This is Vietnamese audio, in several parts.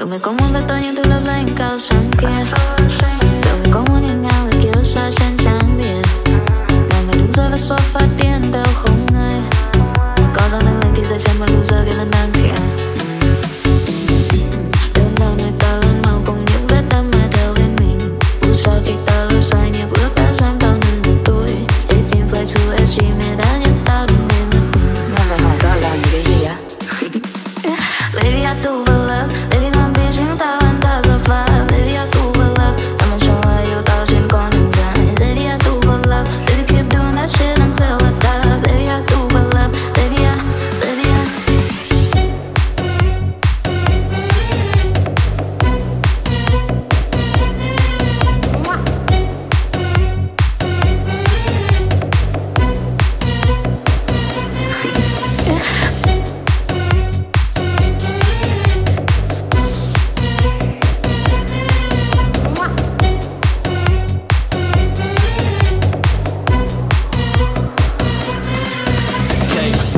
Kiểu mình có muốn với tôi nhưng thứ lớp lên cao sáng kia. Kiểu mình có muốn nhìn nhau và kiểu xa trên trán biển. Ngày ngày đứng rơi vào số phát điên tao không ngại. Có rằng đang lên khi rơi trên một lưu giờ cái vẫn đang khẽ. Đến đầu nơi ta lớn màu cùng những vết đâm mà theo bên mình. Ủa sao khi ta lỡ sai nhịp ước đã giam tao nương một tôi. It seems like true as dream mẹ đã nhận tao đừng nên mất mình. Nghe mày hỏi tao làm cái gì á? Baby I do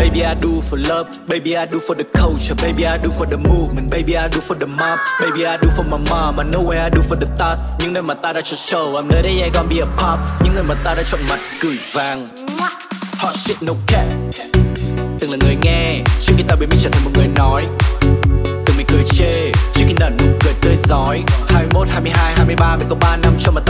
Baby, I do for love. Baby, I do for the culture. Baby, I do for the movement. Baby, I do for the mob. Baby, I do for my mom. I know where I do for the thought. Những nơi mà ta đã cho show. I'm nơi đây I gon' be a pop. Những nơi mà ta đã chọn mặt cười vàng. Hot shit, no cap. Từng là người nghe trước khi ta biến mình trở thành một người nói. Từng mình cười chê trước khi nở nụ cười tươi rói. 21, 22, 23, mình có 3 năm cho mà